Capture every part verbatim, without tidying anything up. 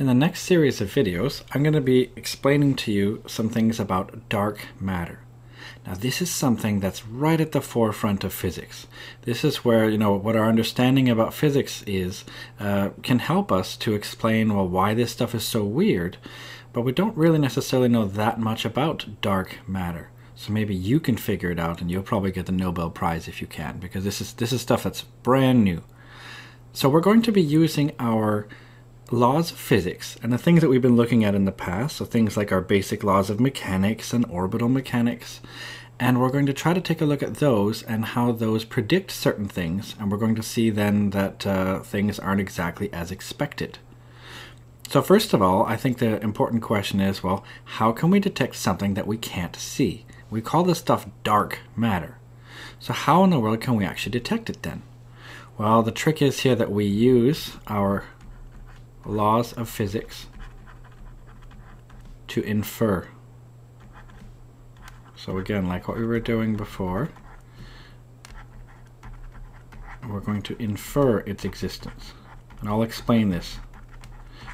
In the next series of videos, I'm going to be explaining to you some things about dark matter. Now, this is something that's right at the forefront of physics. This is where, you know, what our understanding about physics is uh, can help us to explain, well, why this stuff is so weird, but we don't really necessarily know that much about dark matter. So maybe you can figure it out, and you'll probably get the Nobel Prize if you can, because this is, this is stuff that's brand new. So we're going to be using our laws of physics and the things that we've been looking at in the past, so things like our basic laws of mechanics and orbital mechanics, and we're going to try to take a look at those and how those predict certain things, and we're going to see then that uh, things aren't exactly as expected. So first of all, I think the important question is, well, how can we detect something that we can't see? We call this stuff dark matter. So how in the world can we actually detect it then? Well, the trick is here that we use our laws of physics to infer. So again, like what we were doing before, we're going to infer its existence. And I'll explain this.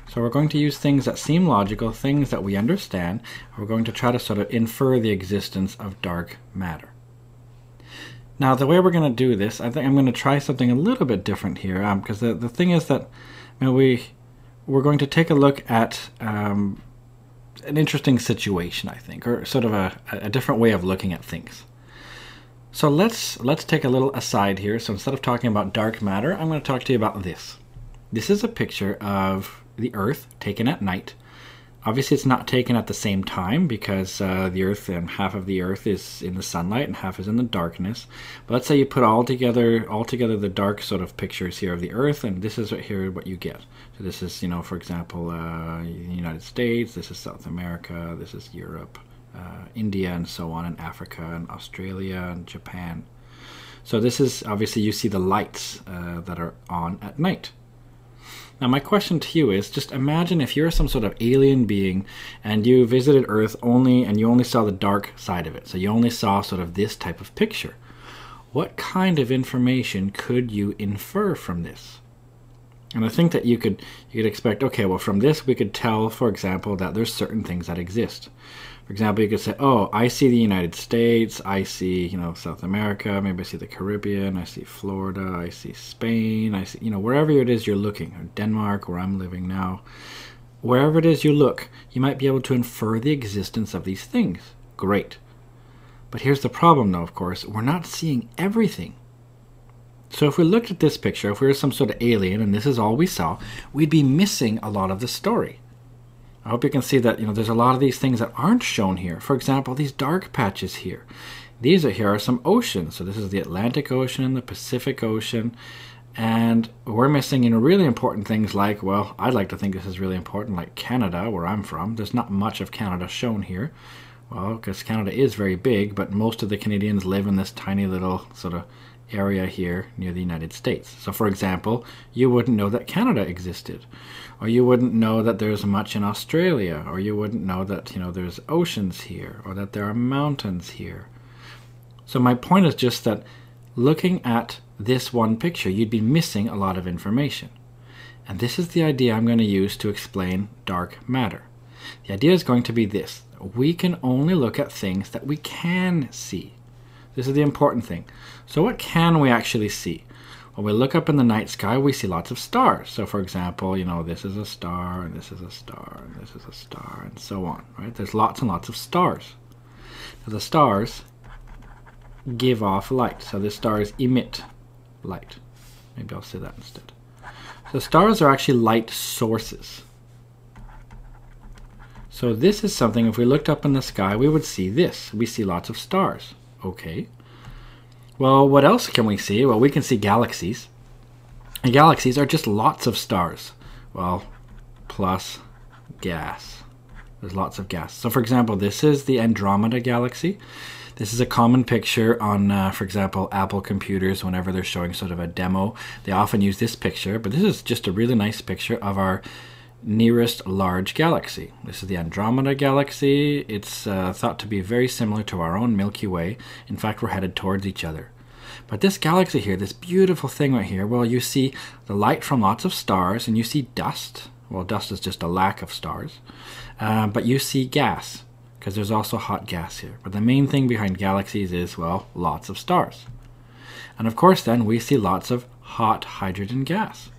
So we're going to use things that seem logical, things that we understand, and we're going to try to sort of infer the existence of dark matter. Now, the way we're going to do this, I think I'm going to try something a little bit different here, um, because the, the thing is that, you know, we, we're going to take a look at um, an interesting situation, I think, or sort of a, a different way of looking at things. So let's, let's take a little aside here. So instead of talking about dark matter, I'm going to talk to you about this. This is a picture of the Earth taken at night. Obviously, it's not taken at the same time because uh, the Earth and half of the Earth is in the sunlight and half is in the darkness. But let's say you put all together, all together the dark sort of pictures here of the Earth, and this is what, here what you get. So this is, you know, for example, uh, the United States. This is South America. This is Europe, uh, India, and so on, and Africa, and Australia, and Japan. So this is obviously you see the lights uh, that are on at night. Now, my question to you is, just imagine if you're some sort of alien being and you visited Earth only and you only saw the dark side of it. So you only saw sort of this type of picture. What kind of information could you infer from this? And I think that you could, you could expect, okay, well, from this we could tell, for example, that there's certain things that exist. For example, you could say, oh, I see the United States, I see, you know, South America, maybe I see the Caribbean, I see Florida, I see Spain, I see, you know, wherever it is you're looking, or Denmark, where I'm living now, wherever it is you look, you might be able to infer the existence of these things. Great. But here's the problem, though, of course, we're not seeing everything. So if we looked at this picture, if we were some sort of alien and this is all we saw, we'd be missing a lot of the story. I hope you can see that, you know, there's a lot of these things that aren't shown here. For example, these dark patches here. These are, here are some oceans. So this is the Atlantic Ocean, the Pacific Ocean, and we're missing, you know, really important things like, well, I'd like to think this is really important, like Canada, where I'm from. There's not much of Canada shown here. Well, because Canada is very big, but most of the Canadians live in this tiny little sort of area here near the United States. So for example, you wouldn't know that Canada existed, or you wouldn't know that there's much in Australia, or you wouldn't know that, you know, there's oceans here, or that there are mountains here. So my point is just that looking at this one picture, you'd be missing a lot of information. And this is the idea I'm going to use to explain dark matter. The idea is going to be this: we can only look at things that we can see. This is the important thing. So what can we actually see? When we look up in the night sky, we see lots of stars. So for example, you know, this is a star, and this is a star, and this is a star, and so on, right? There's lots and lots of stars. Now, the stars give off light. So the stars emit light. Maybe I'll say that instead. So stars are actually light sources. So this is something, if we looked up in the sky, we would see this. We see lots of stars. Okay. Well, what else can we see? Well, we can see galaxies. And galaxies are just lots of stars. Well, plus gas. There's lots of gas. So, for example, this is the Andromeda galaxy. This is a common picture on, uh, for example, Apple computers. Whenever they're showing sort of a demo, they often use this picture. But this is just a really nice picture of our nearest large galaxy. This is the Andromeda galaxy. It's uh, thought to be very similar to our own Milky Way. In fact, we're headed towards each other. But this galaxy here, this beautiful thing right here, well, you see the light from lots of stars, and you see dust, well, dust is just a lack of stars, uh, but you see gas, because there's also hot gas here. But the main thing behind galaxies is, well, lots of stars. And of course then we see lots of hot hydrogen gas.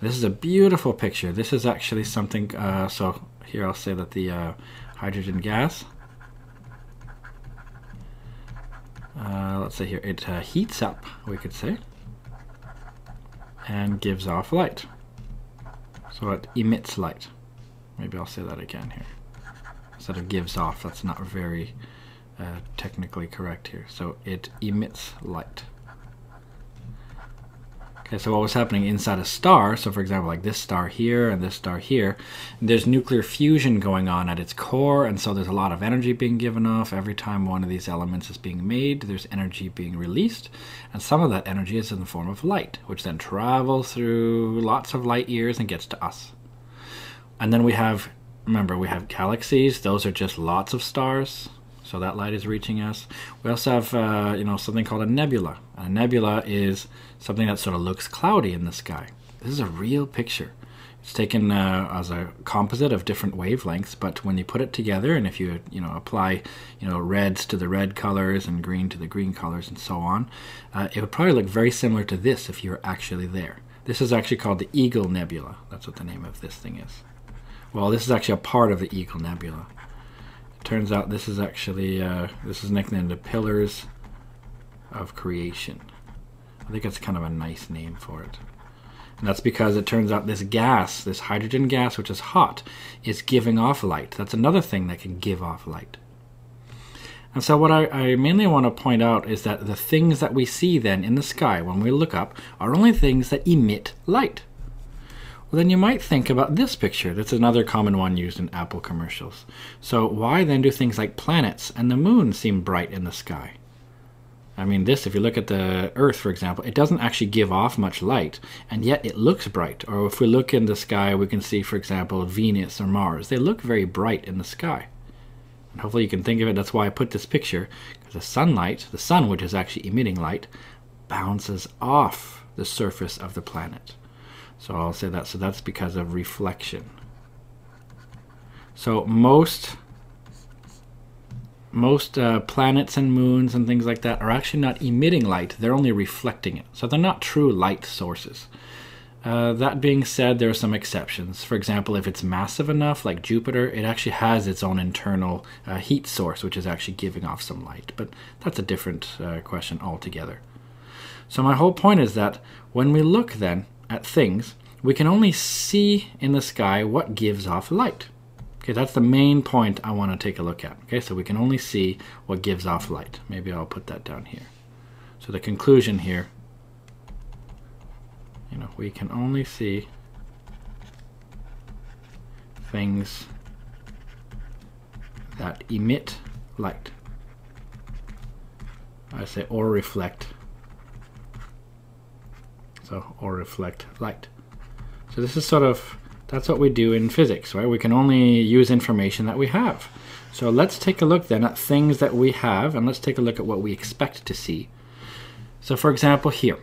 This is a beautiful picture. This is actually something, uh, so here I'll say that the uh, hydrogen gas, uh, let's say here, it uh, heats up, we could say, and gives off light. So it emits light. Maybe I'll say that again here. Instead of gives off, that's not very uh, technically correct here. So it emits light. Okay, so what was happening inside a star, so for example like this star here and this star here, there's nuclear fusion going on at its core, and so there's a lot of energy being given off. Every time one of these elements is being made, there's energy being released, and some of that energy is in the form of light, which then travels through lots of light years and gets to us. And then we have, remember, we have galaxies. Those are just lots of stars, so that light is reaching us. We also have uh, you know, something called a nebula. A nebula is something that sort of looks cloudy in the sky. This is a real picture. It's taken uh, as a composite of different wavelengths, but when you put it together, and if you you know apply you know reds to the red colors and green to the green colors and so on, uh, it would probably look very similar to this if you were actually there. This is actually called the Eagle Nebula. That's what the name of this thing is. Well, this is actually a part of the Eagle Nebula. It turns out this is actually, uh, this is nicknamed the Pillars of Creation. I think it's kind of a nice name for it. And that's because it turns out this gas, this hydrogen gas, which is hot, is giving off light. That's another thing that can give off light. And so what I, I mainly want to point out is that the things that we see then in the sky when we look up are only things that emit light. Well, then you might think about this picture. That's another common one used in Apple commercials. So why then do things like planets and the moon seem bright in the sky? I mean, this, if you look at the Earth, for example, it doesn't actually give off much light, and yet it looks bright. Or if we look in the sky, we can see, for example, Venus or Mars. They look very bright in the sky. And hopefully you can think of it. That's why I put this picture, because the sunlight, the sun, which is actually emitting light, bounces off the surface of the planet. So I'll say that, so that's because of reflection. So most, most uh, planets and moons and things like that are actually not emitting light, they're only reflecting it. So they're not true light sources. Uh, that being said, there are some exceptions. For example, if it's massive enough, like Jupiter, it actually has its own internal uh, heat source, which is actually giving off some light. But that's a different uh, question altogether. So my whole point is that when we look then, at things, we can only see in the sky what gives off light. Okay, that's the main point I want to take a look at. Okay, so we can only see what gives off light. Maybe I'll put that down here. So the conclusion here, you know, we can only see things that emit light. I say or reflect. Or reflect light. So this is sort of, that's what we do in physics, right? We can only use information that we have. So let's take a look then at things that we have, and let's take a look at what we expect to see. So for example here,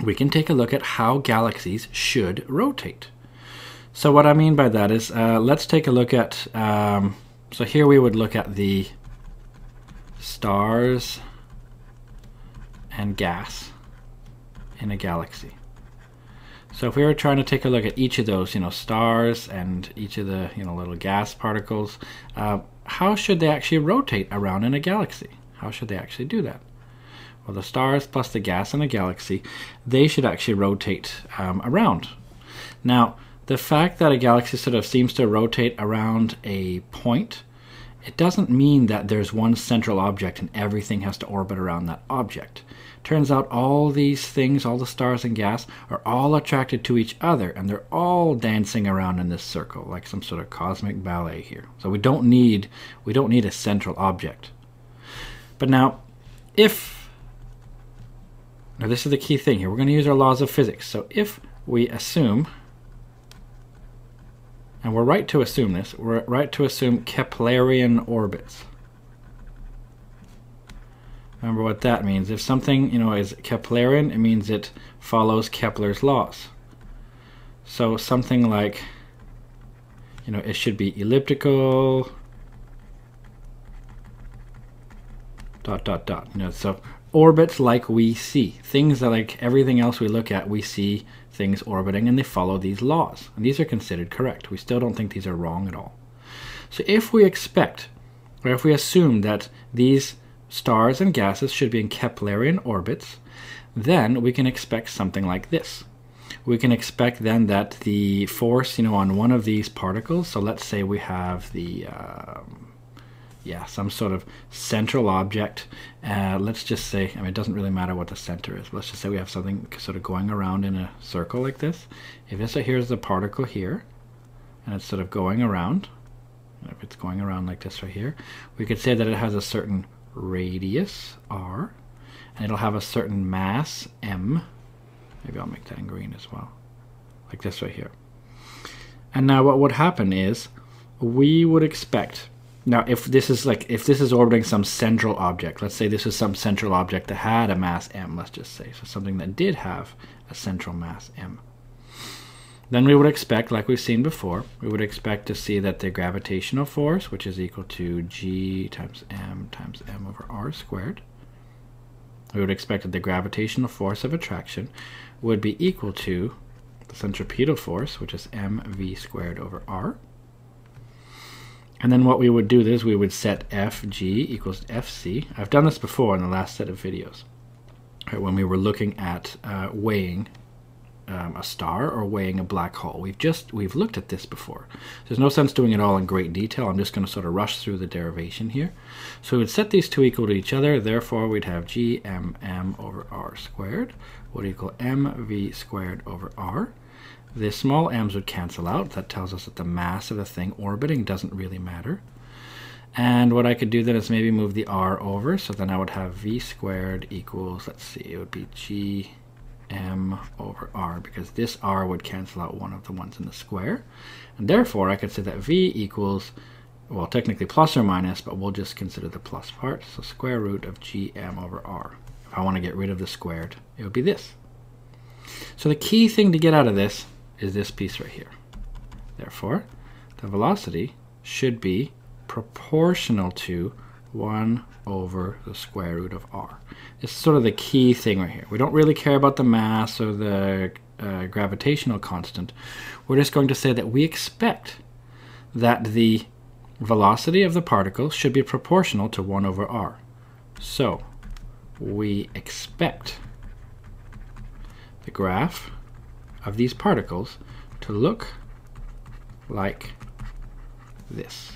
we can take a look at how galaxies should rotate. So what I mean by that is, uh, let's take a look at, um, so here we would look at the stars and gas in a galaxy. So if we were trying to take a look at each of those, you know, stars and each of the, you know, little gas particles, uh, how should they actually rotate around in a galaxy? How should they actually do that? Well, the stars plus the gas in a galaxy, they should actually rotate um, around. Now, the fact that a galaxy sort of seems to rotate around a point, it doesn't mean that there's one central object and everything has to orbit around that object. Turns out all these things, all the stars and gas, are all attracted to each other, and they're all dancing around in this circle, like some sort of cosmic ballet here. So we don't need, we don't need a central object. But now, if, now this is the key thing here, we're going to use our laws of physics. So if we assume, and we're right to assume this, we're right to assume Keplerian orbits. Remember what that means. If something, you know, is Keplerian, it means it follows Kepler's laws. So something like you know, it should be elliptical, dot, dot, dot, you know, so orbits like we see. Things that, like everything else we look at, we see things orbiting and they follow these laws. And these are considered correct. We still don't think these are wrong at all. So if we expect, or if we assume that these stars and gases should be in Keplerian orbits, then we can expect something like this. We can expect then that the force, you know, on one of these particles, so let's say we have the, um, yeah, some sort of central object. Uh, let's just say, I mean, it doesn't really matter what the center is, but let's just say we have something sort of going around in a circle like this. If this here's the particle here, and it's sort of going around, if it's going around like this right here, we could say that it has a certain radius, r, and it'll have a certain mass, m. Maybe I'll make that in green as well, like this right here. And now what would happen is we would expect, now if this is like, if this is orbiting some central object, let's say this is some central object that had a mass m, let's just say, so something that did have a central mass m, then we would expect, like we've seen before, we would expect to see that the gravitational force, which is equal to g times m times m over r squared, we would expect that the gravitational force of attraction would be equal to the centripetal force, which is mv squared over r. And then what we would do is we would set fg equals fc. I've done this before in the last set of videos, right, when we were looking at uh, weighing um, a star or weighing a black hole. We've just we've looked at this before. There's no sense doing it all in great detail. I'm just going to sort of rush through the derivation here. So we would set these two equal to each other. Therefore, we'd have g m m over r squared would equal mv squared over r. The small m's would cancel out. That tells us that the mass of the thing orbiting doesn't really matter. And what I could do then is maybe move the r over. So then I would have v squared equals, let's see, it would be g m over r, because this r would cancel out one of the ones in the square. And therefore, I could say that v equals, well, technically plus or minus, but we'll just consider the plus part. So square root of g m over r. If I want to get rid of the squared, it would be this. So the key thing to get out of this is this piece right here. Therefore, the velocity should be proportional to one over the square root of r. It's sort of the key thing right here. We don't really care about the mass or the uh, gravitational constant. We're just going to say that we expect that the velocity of the particle should be proportional to one over r. So we expect the graph of these particles to look like this.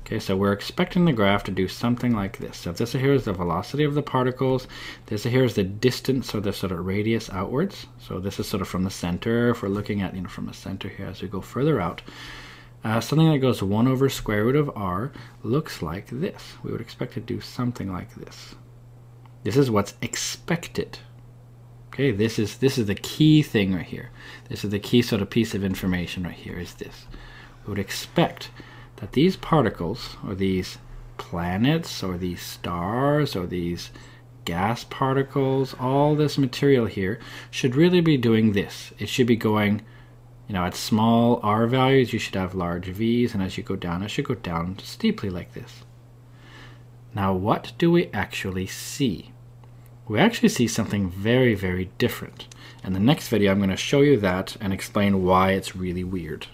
Okay, so we're expecting the graph to do something like this. So if this here is the velocity of the particles, this here is the distance or the sort of radius outwards. So this is sort of from the center, if we're looking at, you know, from the center here as we go further out. Uh, something that goes one over square root of r looks like this. We would expect to do something like this. This is what's expected. Okay, this is, this is the key thing right here. This is the key sort of piece of information right here is this. We would expect that these particles, or these planets, or these stars, or these gas particles, all this material here, should really be doing this. It should be going, you know, at small r values, you should have large v's, and as you go down, it should go down steeply like this. Now, what do we actually see? We actually see something very, very different. In the next video, I'm going to show you that and explain why it's really weird.